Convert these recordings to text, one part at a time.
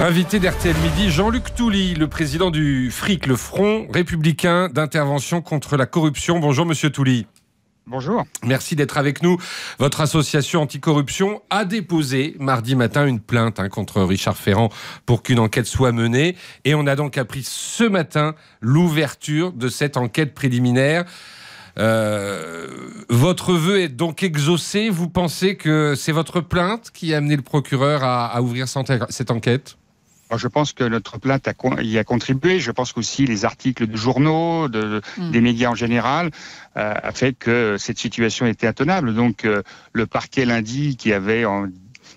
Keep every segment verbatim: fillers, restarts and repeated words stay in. Invité d'R T L Midi, Jean-Luc Touly, le président du F R I C, le Front Républicain d'Intervention Contre la Corruption. Bonjour Monsieur Touly. Bonjour. Merci d'être avec nous. Votre association anticorruption a déposé mardi matin une plainte hein, contre Richard Ferrand pour qu'une enquête soit menée. Et on a donc appris ce matin l'ouverture de cette enquête préliminaire. Euh, votre vœu est donc exaucé. Vous pensez que c'est votre plainte qui a amené le procureur à, à ouvrir cette enquête ? Alors je pense que notre plainte a, y a contribué. Je pense qu'aussi les articles de journaux, de, mmh. des médias en général, euh, a fait que cette situation était intenable. Donc euh, le parquet lundi qui avait en,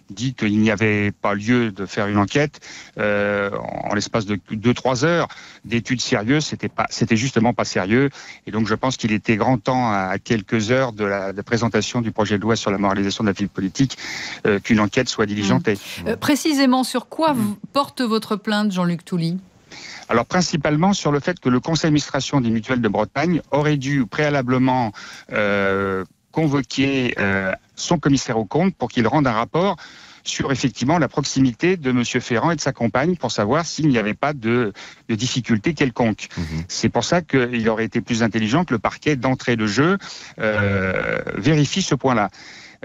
dit qu'il n'y avait pas lieu de faire une enquête, euh, en l'espace de deux trois heures d'études sérieuses, c'était pas, c'était justement pas sérieux. Et donc je pense qu'il était grand temps, à quelques heures de la, de la présentation du projet de loi sur la moralisation de la vie politique, euh, qu'une enquête soit diligentée. Mmh. Euh, précisément, sur quoi mmh. porte votre plainte, Jean-Luc Touly ? Alors principalement sur le fait que le conseil d'administration des mutuelles de Bretagne aurait dû préalablement euh, convoquer euh, son commissaire aux comptes pour qu'il rende un rapport sur effectivement la proximité de M. Ferrand et de sa compagne pour savoir s'il n'y avait pas de, de difficulté quelconque. Mmh. C'est pour ça qu'il aurait été plus intelligent que le parquet d'entrée de jeu euh, vérifie ce point-là.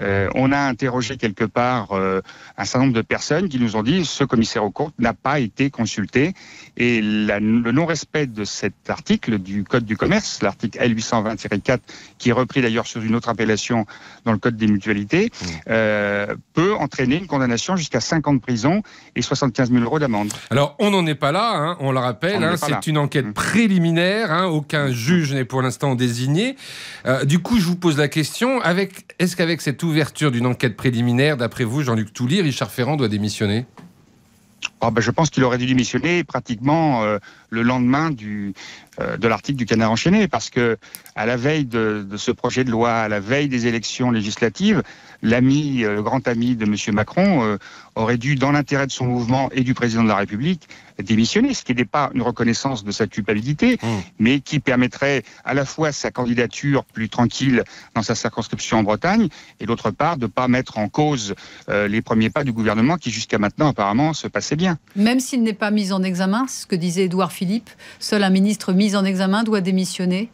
Euh, on a interrogé quelque part euh, un certain nombre de personnes qui nous ont dit ce commissaire aux comptes n'a pas été consulté, et la, le non-respect de cet article du Code du commerce, l'article L huit cent vingt tiret quatre, qui est repris d'ailleurs sur une autre appellation dans le Code des mutualités, euh, peut entraîner une condamnation jusqu'à cinq ans de prison et soixante-quinze mille euros d'amende. Alors on n'en est pas là, hein, on le rappelle, hein, c'est une enquête mmh. préliminaire, hein, aucun juge n'est pour l'instant désigné. Euh, du coup je vous pose la question, avec, est-ce qu'avec cette ouverture d'une enquête préliminaire, d'après vous, Jean-Luc Touly, Richard Ferrand doit démissionner ? Oh ben je pense qu'il aurait dû démissionner pratiquement euh, le lendemain du, euh, de l'article du Canard Enchaîné, parce que à la veille de, de ce projet de loi, à la veille des élections législatives, l'ami, euh, le grand ami de M. Macron euh, aurait dû, dans l'intérêt de son mouvement et du président de la République, démissionner, ce qui n'était pas une reconnaissance de sa culpabilité, mmh. mais qui permettrait à la fois sa candidature plus tranquille dans sa circonscription en Bretagne, et d'autre part de ne pas mettre en cause euh, les premiers pas du gouvernement qui jusqu'à maintenant apparemment se passait bien. Même s'il n'est pas mis en examen, c'est ce que disait Édouard Philippe, seul un ministre mis en examen doit démissionner.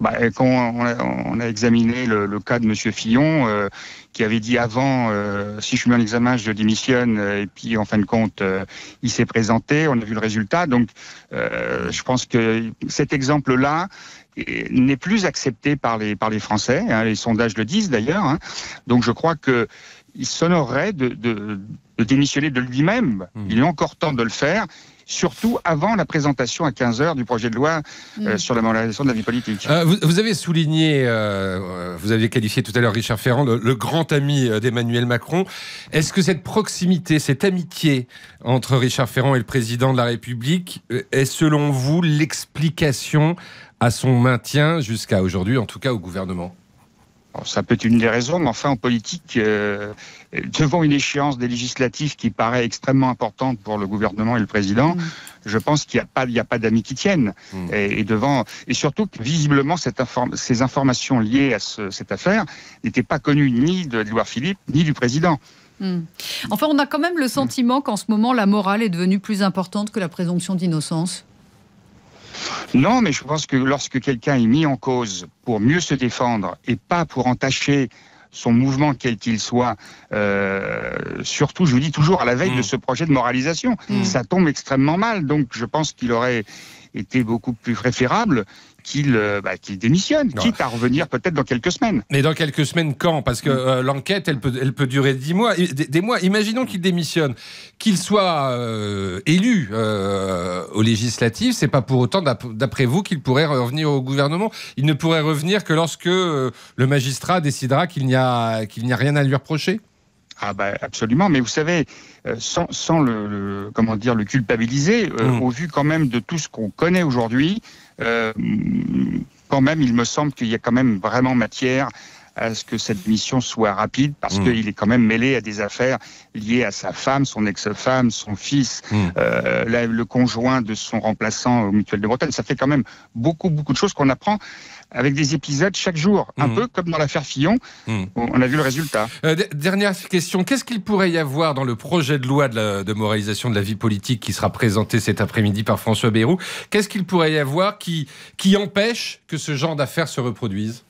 Bah, quand on a, on a examiné le, le cas de M. Fillon, euh, qui avait dit avant, euh, si je suis mis en examen, je démissionne, et puis en fin de compte, euh, il s'est présenté, on a vu le résultat. Donc, euh, je pense que cet exemple-là n'est plus accepté par les, par les Français, hein, les sondages le disent d'ailleurs, hein. Donc je crois que il s'honorerait de, de, de démissionner de lui-même, mmh. il est encore temps de le faire, surtout avant la présentation à quinze heures du projet de loi euh, mmh. sur la moralisation de la vie politique. Euh, vous, vous avez souligné, euh, vous aviez qualifié tout à l'heure Richard Ferrand, le, le grand ami d'Emmanuel Macron. Est-ce que cette proximité, cette amitié entre Richard Ferrand et le président de la République est selon vous l'explication à son maintien jusqu'à aujourd'hui, en tout cas au gouvernement ? Ça peut être une des raisons, mais enfin en politique, euh, devant une échéance des législatives qui paraît extrêmement importante pour le gouvernement et le président, mmh. je pense qu'il n'y a pas, il n'y a pas d'amis qui tiennent. Mmh. Et, et devant, et surtout que visiblement cette inform- ces informations liées à ce, cette affaire n'étaient pas connues ni de Édouard Philippe ni du président. Mmh. Enfin, on a quand même le sentiment mmh. qu'en ce moment la morale est devenue plus importante que la présomption d'innocence. Non, mais je pense que lorsque quelqu'un est mis en cause pour mieux se défendre et pas pour entacher son mouvement quel qu'il soit, euh, surtout, je vous dis toujours, à la veille mmh. de ce projet de moralisation, mmh. ça tombe extrêmement mal. Donc je pense qu'il aurait été beaucoup plus préférable qu'il bah, qu'il démissionne, non. quitte à revenir peut-être dans quelques semaines. Mais dans quelques semaines, quand ? Parce que euh, l'enquête, elle peut, elle peut durer dix mois, des, des mois. Imaginons qu'il démissionne, qu'il soit euh, élu euh, aux législatives, c'est pas pour autant, d'après vous, qu'il pourrait revenir au gouvernement. Il ne pourrait revenir que lorsque euh, le magistrat décidera qu'il n'y a, qu'il n'y a rien à lui reprocher ? Ah bah absolument, mais vous savez, sans, sans le, le comment dire le culpabiliser, euh, mmh. au vu quand même de tout ce qu'on connaît aujourd'hui, euh, quand même il me semble qu'il y a quand même vraiment matière à ce que cette mission soit rapide, parce mmh. qu'il est quand même mêlé à des affaires liées à sa femme, son ex-femme, son fils, mmh. euh, la, le conjoint de son remplaçant au Mutuel de Bretagne. Ça fait quand même beaucoup, beaucoup de choses qu'on apprend avec des épisodes chaque jour, un mmh. peu comme dans l'affaire Fillon, mmh. on a vu le résultat. Euh, dernière question, qu'est-ce qu'il pourrait y avoir dans le projet de loi de, la, de moralisation de la vie politique qui sera présenté cet après-midi par François Bayrou? Qu'est-ce qu'il pourrait y avoir qui, qui empêche que ce genre d'affaires se reproduise?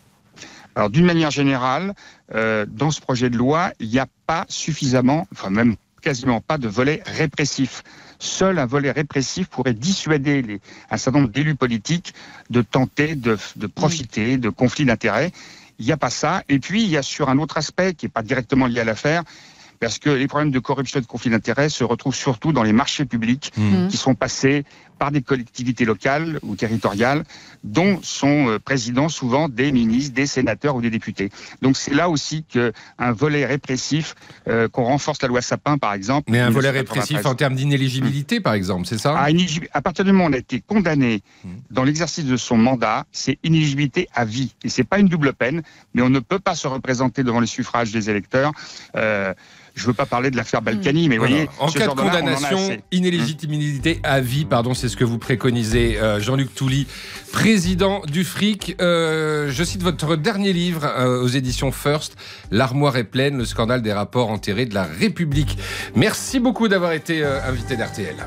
Alors, d'une manière générale, euh, dans ce projet de loi, il n'y a pas suffisamment, enfin même quasiment pas, de volet répressif. Seul un volet répressif pourrait dissuader les, un certain nombre d'élus politiques de tenter de, de profiter de conflits d'intérêts. Il n'y a pas ça. Et puis, il y a sur un autre aspect qui n'est pas directement lié à l'affaire, parce que les problèmes de corruption et de conflits d'intérêts se retrouvent surtout dans les marchés publics mmh. qui sont passés par des collectivités locales ou territoriales, dont sont présidents souvent des ministres, des sénateurs ou des députés. Donc c'est là aussi qu'un volet répressif, euh, qu'on renforce la loi Sapin par exemple. Mais un volet répressif en termes d'inéligibilité mmh. par exemple, c'est ça? à, à partir du moment où on a été condamné mmh. dans l'exercice de son mandat, c'est inéligibilité à vie. Et c'est pas une double peine, mais on ne peut pas se représenter devant le suffrage des électeurs. Euh, Je ne veux pas parler de l'affaire Balkany, mais voilà. Vous voyez... En cas de condamnation, en inéligibilité à vie, pardon, c'est ce que vous préconisez. Euh, Jean-Luc Touly, président du F R I C, euh, je cite votre dernier livre euh, aux éditions First, « L'armoire est pleine, le scandale des rapports enterrés de la République ». Merci beaucoup d'avoir été euh, invité d'R T L.